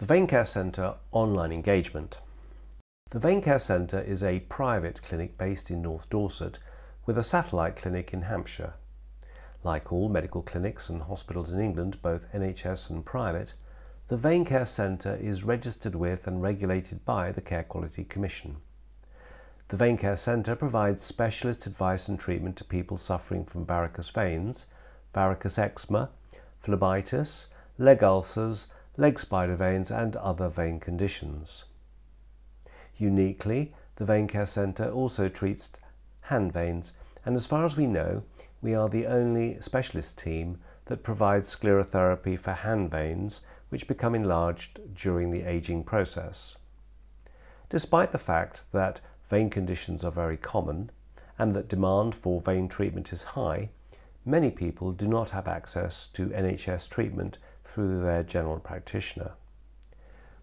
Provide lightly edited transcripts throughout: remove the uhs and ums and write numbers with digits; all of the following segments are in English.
The Vein Care Centre online engagement. The Vein Care Centre is a private clinic based in North Dorset with a satellite clinic in Hampshire. Like all medical clinics and hospitals in England, both NHS and private, the Vein Care Centre is registered with and regulated by the Care Quality Commission. The Vein Care Centre provides specialist advice and treatment to people suffering from varicose veins, varicose eczema, phlebitis, leg ulcers, leg spider veins and other vein conditions. Uniquely, the Vein Care Centre also treats hand veins, and as far as we know, we are the only specialist team that provides sclerotherapy for hand veins which become enlarged during the ageing process. Despite the fact that vein conditions are very common and that demand for vein treatment is high, many people do not have access to NHS treatment through their general practitioner.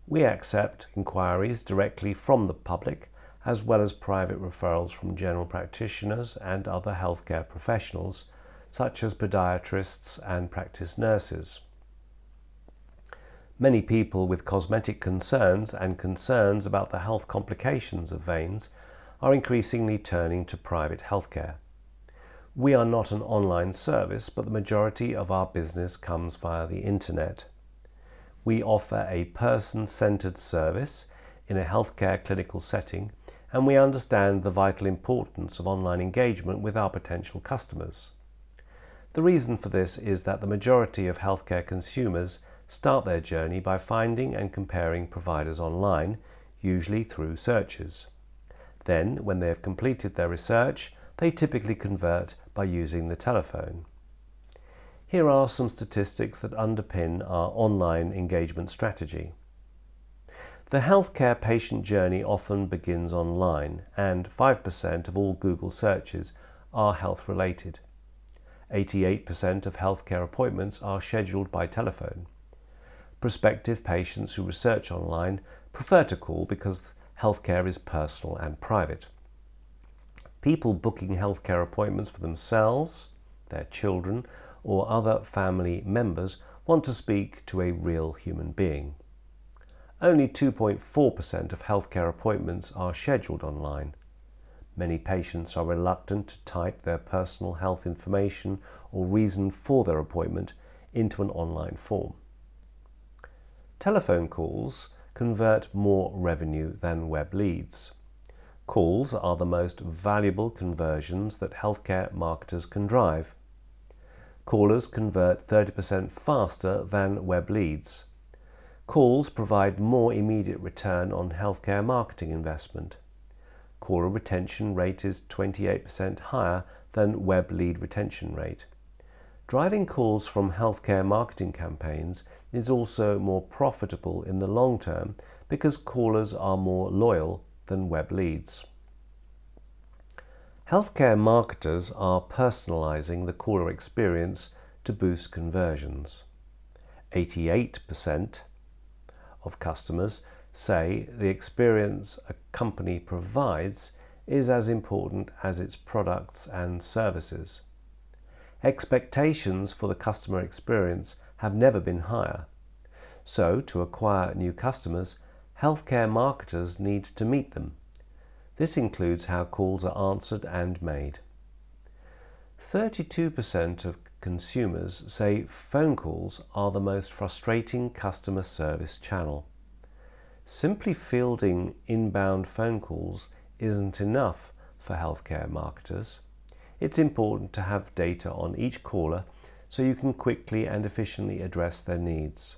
We accept inquiries directly from the public as well as private referrals from general practitioners and other healthcare professionals such as podiatrists and practice nurses. Many people with cosmetic concerns and concerns about the health complications of veins are increasingly turning to private healthcare. We are not an online service, but the majority of our business comes via the internet. We offer a person-centred service in a healthcare clinical setting, and we understand the vital importance of online engagement with our potential customers. The reason for this is that the majority of healthcare consumers start their journey by finding and comparing providers online, usually through searches. Then, when they have completed their research, they typically convert by using the telephone. Here are some statistics that underpin our online engagement strategy. The healthcare patient journey often begins online, and 5% of all Google searches are health related. 88% of healthcare appointments are scheduled by telephone. Prospective patients who research online prefer to call because healthcare is personal and private. People booking healthcare appointments for themselves, their children, or other family members want to speak to a real human being. Only 2.4% of healthcare appointments are scheduled online. Many patients are reluctant to type their personal health information or reason for their appointment into an online form. Telephone calls convert more revenue than web leads. Calls are the most valuable conversions that healthcare marketers can drive. Callers convert 30% faster than web leads. Calls provide more immediate return on healthcare marketing investment. Caller retention rate is 28% higher than web lead retention rate. Driving calls from healthcare marketing campaigns is also more profitable in the long term because callers are more loyal than web leads. Healthcare marketers are personalising the caller experience to boost conversions. 88% of customers say the experience a company provides is as important as its products and services. Expectations for the customer experience have never been higher. So, to acquire new customers, healthcare marketers need to meet them. This includes how calls are answered and made. 32% of consumers say phone calls are the most frustrating customer service channel. Simply fielding inbound phone calls isn't enough for healthcare marketers. It's important to have data on each caller so you can quickly and efficiently address their needs.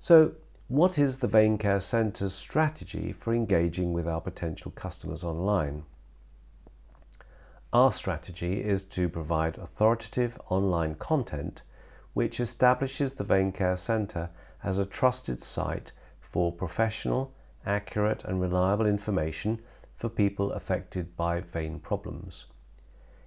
So, what is the Vein Care Centre's strategy for engaging with our potential customers online? Our strategy is to provide authoritative online content which establishes the Vein Care Centre as a trusted site for professional, accurate and reliable information for people affected by vein problems.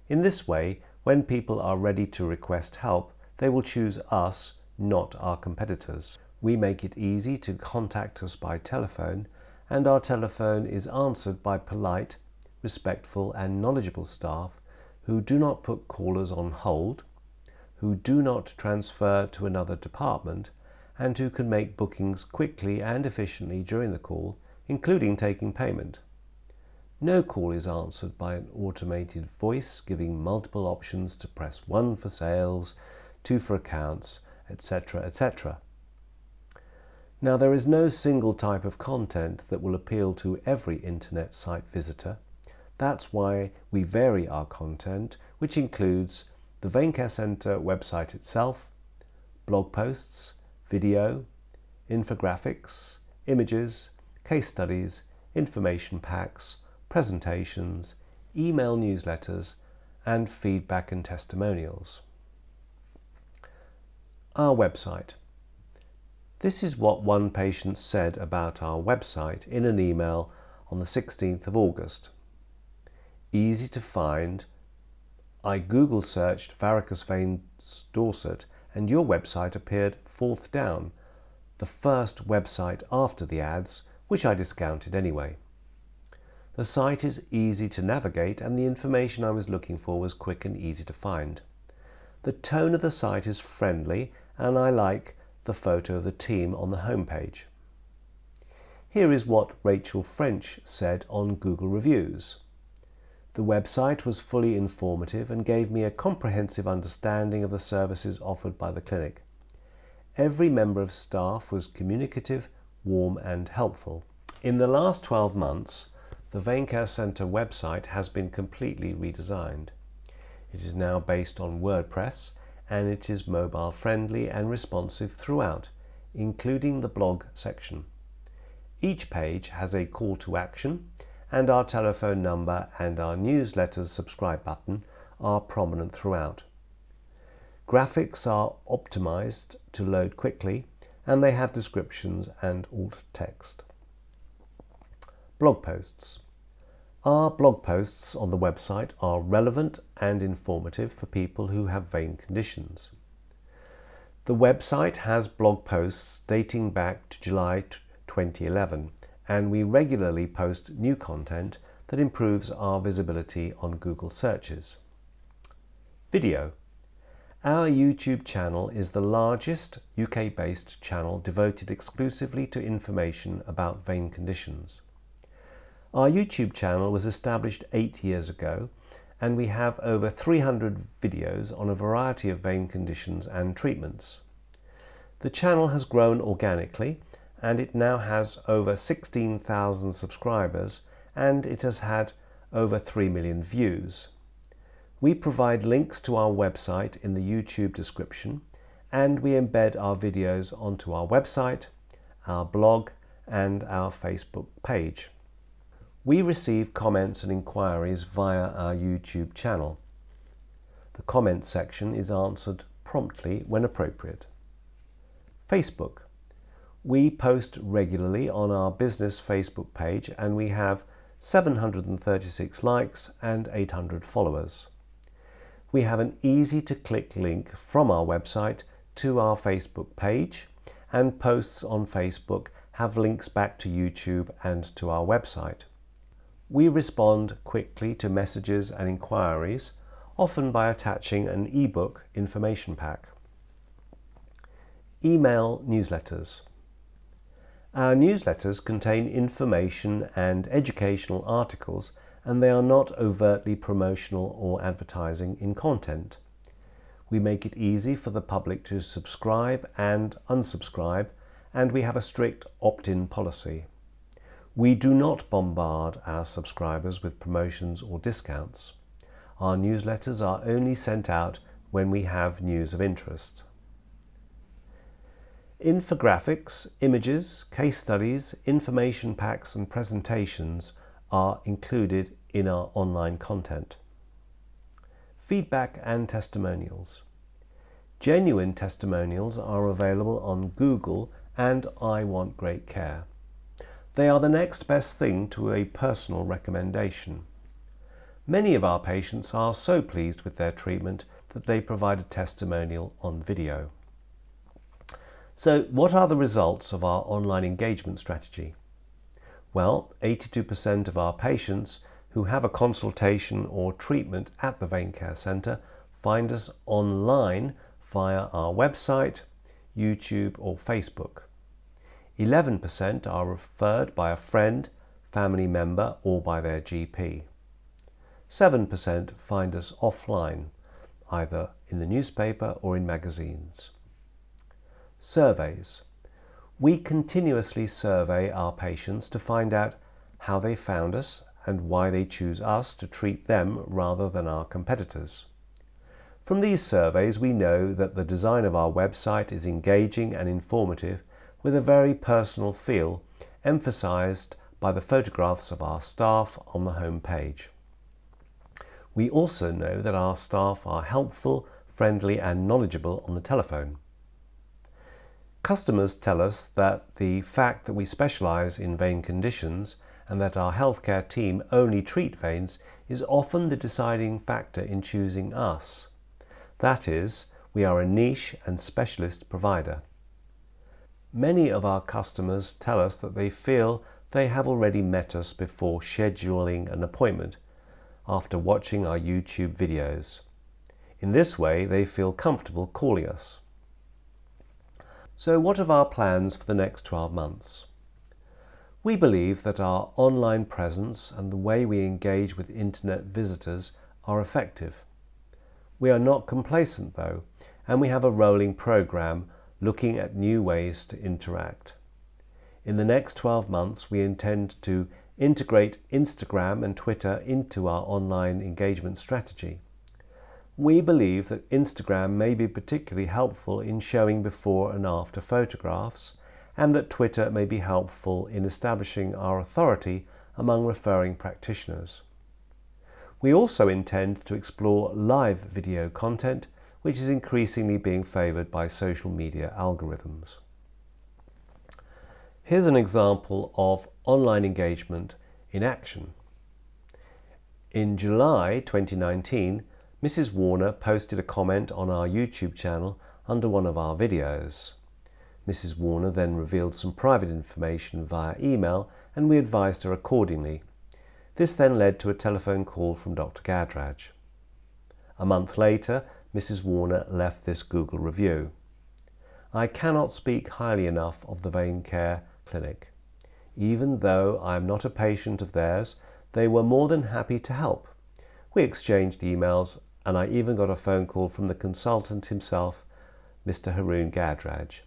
In this way, when people are ready to request help, they will choose us, not our competitors. We make it easy to contact us by telephone, and our telephone is answered by polite, respectful and knowledgeable staff who do not put callers on hold, who do not transfer to another department and who can make bookings quickly and efficiently during the call, including taking payment. No call is answered by an automated voice giving multiple options to press 1 for sales, 2 for accounts, etc., etc. Now, there is no single type of content that will appeal to every internet site visitor. That's why we vary our content, which includes the Vein Care Centre website itself, blog posts, video, infographics, images, case studies, information packs, presentations, email newsletters, and feedback and testimonials. Our website. This is what one patient said about our website in an email on the 16th of August. Easy to find. I Google searched varicose veins Dorset and your website appeared fourth down, the first website after the ads, which I discounted anyway. The site is easy to navigate and the information I was looking for was quick and easy to find. The tone of the site is friendly and I like the photo of the team on the homepage. Here is what Rachel French said on Google Reviews. The website was fully informative and gave me a comprehensive understanding of the services offered by the clinic. Every member of staff was communicative, warm and helpful. In the last 12 months, the Vein Care Centre website has been completely redesigned. It is now based on WordPress and it is mobile friendly and responsive throughout, including the blog section. Each page has a call to action, and our telephone number and our newsletter's subscribe button are prominent throughout. Graphics are optimized to load quickly and they have descriptions and alt text. Blog posts. Our blog posts on the website are relevant and informative for people who have vein conditions. The website has blog posts dating back to July 2011. And we regularly post new content that improves our visibility on Google searches. Video. Our YouTube channel is the largest UK-based channel devoted exclusively to information about vein conditions. Our YouTube channel was established 8 years ago and we have over 300 videos on a variety of vein conditions and treatments. The channel has grown organically and it now has over 16,000 subscribers and it has had over 3 million views. We provide links to our website in the YouTube description and we embed our videos onto our website, our blog and our Facebook page. We receive comments and inquiries via our YouTube channel. The comments section is answered promptly when appropriate. Facebook. We post regularly on our business Facebook page and we have 736 likes and 800 followers. We have an easy to click link from our website to our Facebook page and posts on Facebook have links back to YouTube and to our website. We respond quickly to messages and inquiries, often by attaching an ebook information pack. Email newsletters. Our newsletters contain information and educational articles and they are not overtly promotional or advertising in content. We make it easy for the public to subscribe and unsubscribe and we have a strict opt-in policy. We do not bombard our subscribers with promotions or discounts. Our newsletters are only sent out when we have news of interest. Infographics, images, case studies, information packs and presentations are included in our online content. Feedback and testimonials. Genuine testimonials are available on Google and iWantGreatCare. They are the next best thing to a personal recommendation. Many of our patients are so pleased with their treatment that they provide a testimonial on video. So, what are the results of our online engagement strategy? Well, 82% of our patients who have a consultation or treatment at the Vein Care Centre find us online via our website, YouTube or Facebook. 11% are referred by a friend, family member or by their GP. 7% find us offline, either in the newspaper or in magazines. Surveys. We continuously survey our patients to find out how they found us and why they choose us to treat them rather than our competitors. From these surveys, we know that the design of our website is engaging and informative, with a very personal feel, emphasised by the photographs of our staff on the home page. We also know that our staff are helpful, friendly and knowledgeable on the telephone. Customers tell us that the fact that we specialise in vein conditions and that our healthcare team only treat veins is often the deciding factor in choosing us. That is, we are a niche and specialist provider. Many of our customers tell us that they feel they have already met us before scheduling an appointment after watching our YouTube videos. In this way, they feel comfortable calling us. So what are our plans for the next 12 months? We believe that our online presence and the way we engage with internet visitors are effective. We are not complacent though, and we have a rolling program looking at new ways to interact. In the next 12 months, we intend to integrate Instagram and Twitter into our online engagement strategy. We believe that Instagram may be particularly helpful in showing before and after photographs, and that Twitter may be helpful in establishing our authority among referring practitioners. We also intend to explore live video content, which is increasingly being favoured by social media algorithms. Here's an example of online engagement in action. In July 2019, Mrs. Warner posted a comment on our YouTube channel under one of our videos. Mrs. Warner then revealed some private information via email, and we advised her accordingly. This then led to a telephone call from Dr. Gadraj. A month later, Mrs. Warner left this Google review. I cannot speak highly enough of the Vein Care Clinic. Even though I am not a patient of theirs, they were more than happy to help. We exchanged emails, and I even got a phone call from the consultant himself, Mr. Haroon Gadraj.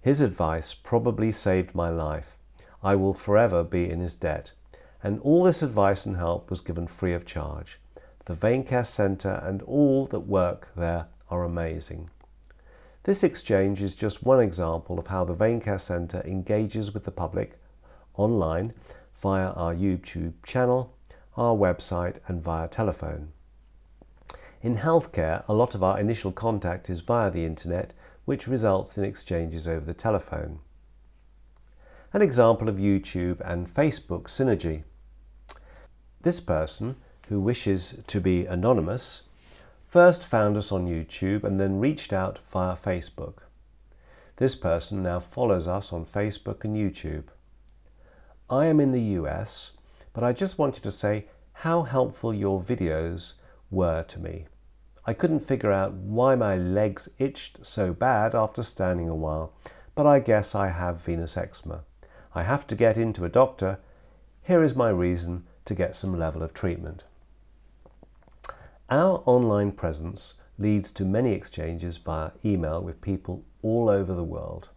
His advice probably saved my life. I will forever be in his debt. And all this advice and help was given free of charge. The Vein Care Centre and all that work there are amazing. This exchange is just one example of how the Vein Care Centre engages with the public online via our YouTube channel, our website and via telephone. In healthcare, a lot of our initial contact is via the internet, which results in exchanges over the telephone. An example of YouTube and Facebook synergy. This person, who wishes to be anonymous, first found us on YouTube and then reached out via Facebook. This person now follows us on Facebook and YouTube. I am in the US, but I just wanted to say how helpful your videos were to me. I couldn't figure out why my legs itched so bad after standing a while, but I guess I have venous eczema. I have to get into a doctor. Here is my reason to get some level of treatment. Our online presence leads to many exchanges via email with people all over the world.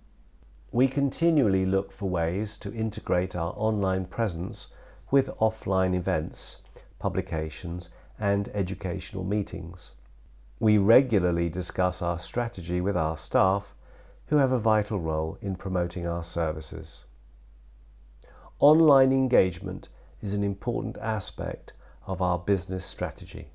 We continually look for ways to integrate our online presence with offline events, publications, and educational meetings. We regularly discuss our strategy with our staff, who have a vital role in promoting our services. Online engagement is an important aspect of our business strategy.